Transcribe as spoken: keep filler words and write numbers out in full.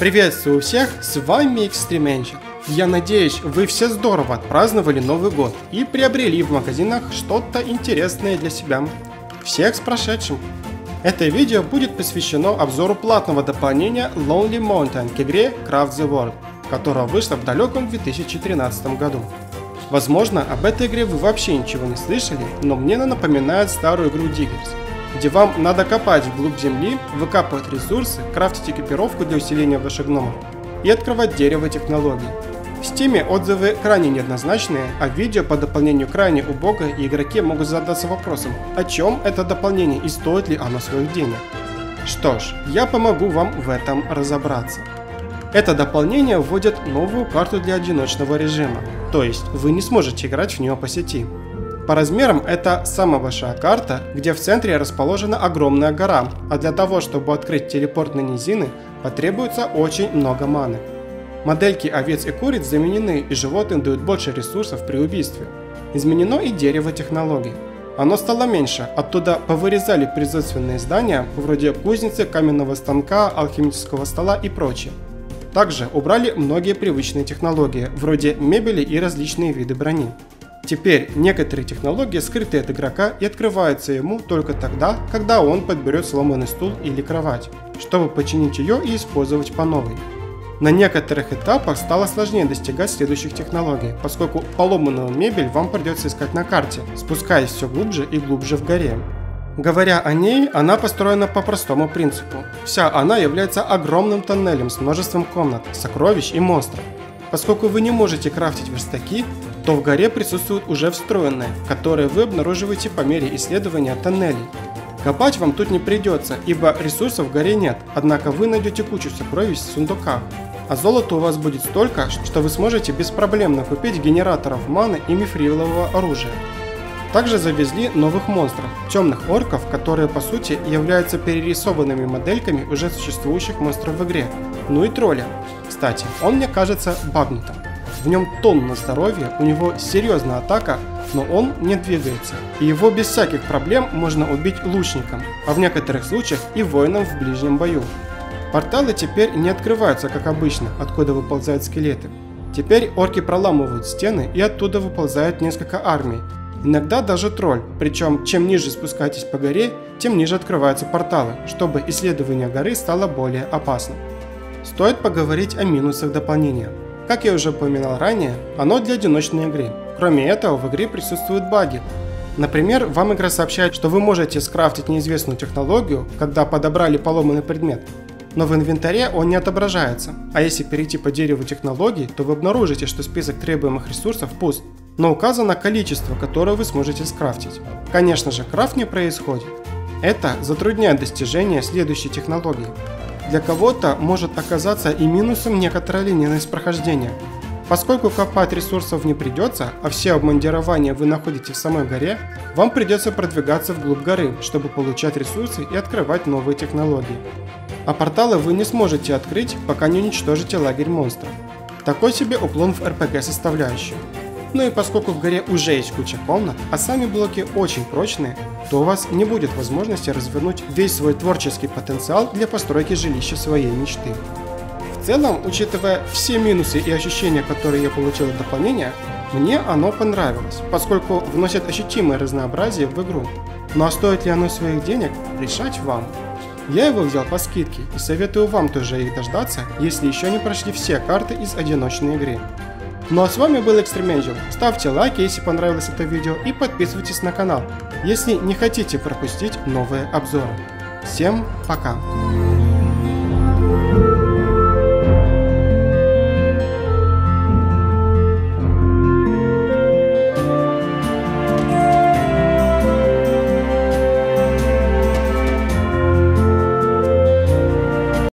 Приветствую всех, с вами Экстременщик. Я надеюсь, вы все здорово отпраздновали Новый год и приобрели в магазинах что-то интересное для себя. Всех с прошедшим! Это видео будет посвящено обзору платного дополнения Lonely Mountain к игре Craft the World, которая вышла в далеком две тысячи тринадцатом году. Возможно, об этой игре вы вообще ничего не слышали, но мне она напоминает старую игру Diggers, где вам надо копать вглубь земли, выкапывать ресурсы, крафтить экипировку для усиления ваших гномов и открывать дерево технологий. В Steam отзывы крайне неоднозначные, а видео по дополнению крайне убогое, и игроки могут задаться вопросом, о чем это дополнение и стоит ли оно своих денег. Что ж, я помогу вам в этом разобраться. Это дополнение вводит новую карту для одиночного режима, то есть вы не сможете играть в нее по сети. По размерам это самая большая карта, где в центре расположена огромная гора, а для того, чтобы открыть телепорт на низины, потребуется очень много маны. Модельки овец и куриц заменены, и животным дают больше ресурсов при убийстве. Изменено и дерево технологий. Оно стало меньше, оттуда повырезали производственные здания, вроде кузницы, каменного станка, алхимического стола и прочее. Также убрали многие привычные технологии, вроде мебели и различные виды брони. Теперь некоторые технологии скрыты от игрока и открываются ему только тогда, когда он подберет сломанный стул или кровать, чтобы починить ее и использовать по новой. На некоторых этапах стало сложнее достигать следующих технологий, поскольку поломанную мебель вам придется искать на карте, спускаясь все глубже и глубже в горе. Говоря о ней, она построена по простому принципу. Вся она является огромным тоннелем с множеством комнат, сокровищ и монстров. Поскольку вы не можете крафтить верстаки, то в горе присутствуют уже встроенные, которые вы обнаруживаете по мере исследования тоннелей. Копать вам тут не придется, ибо ресурсов в горе нет, однако вы найдете кучу сокровищ в сундуках, а золота у вас будет столько, что вы сможете беспроблемно купить генераторов маны и мифрилового оружия. Также завезли новых монстров, темных орков, которые по сути являются перерисованными модельками уже существующих монстров в игре, ну и тролля. Кстати, он мне кажется багнутым. В нем тонна здоровья, у него серьезная атака, но он не двигается, и его без всяких проблем можно убить лучником, а в некоторых случаях и воином в ближнем бою. Порталы теперь не открываются, как обычно, откуда выползают скелеты. Теперь орки проламывают стены, и оттуда выползают несколько армий, иногда даже тролль, причем чем ниже спускаетесь по горе, тем ниже открываются порталы, чтобы исследование горы стало более опасным. Стоит поговорить о минусах дополнения. Как я уже упоминал ранее, оно для одиночной игры. Кроме этого, в игре присутствуют баги. Например, вам игра сообщает, что вы можете скрафтить неизвестную технологию, когда подобрали поломанный предмет, но в инвентаре он не отображается, а если перейти по дереву технологий, то вы обнаружите, что список требуемых ресурсов пуст, но указано количество, которое вы сможете скрафтить. Конечно же, крафт не происходит. Это затрудняет достижение следующей технологии. Для кого-то может оказаться и минусом некоторая линейность прохождения. Поскольку копать ресурсов не придется, а все обмундирования вы находите в самой горе, вам придется продвигаться вглубь горы, чтобы получать ресурсы и открывать новые технологии. А порталы вы не сможете открыть, пока не уничтожите лагерь монстров. Такой себе уклон в эр пи джи составляющую. Ну и поскольку в горе уже есть куча комнат, а сами блоки очень прочные, то у вас не будет возможности развернуть весь свой творческий потенциал для постройки жилища своей мечты. В целом, учитывая все минусы и ощущения, которые я получил от дополнения, мне оно понравилось, поскольку вносит ощутимое разнообразие в игру. Ну а стоит ли оно своих денег, решать вам. Я его взял по скидке и советую вам тоже их дождаться, если еще не прошли все карты из одиночной игры. Ну а с вами был Экстременджик. Ставьте лайки, если понравилось это видео, и подписывайтесь на канал, если не хотите пропустить новые обзоры. Всем пока!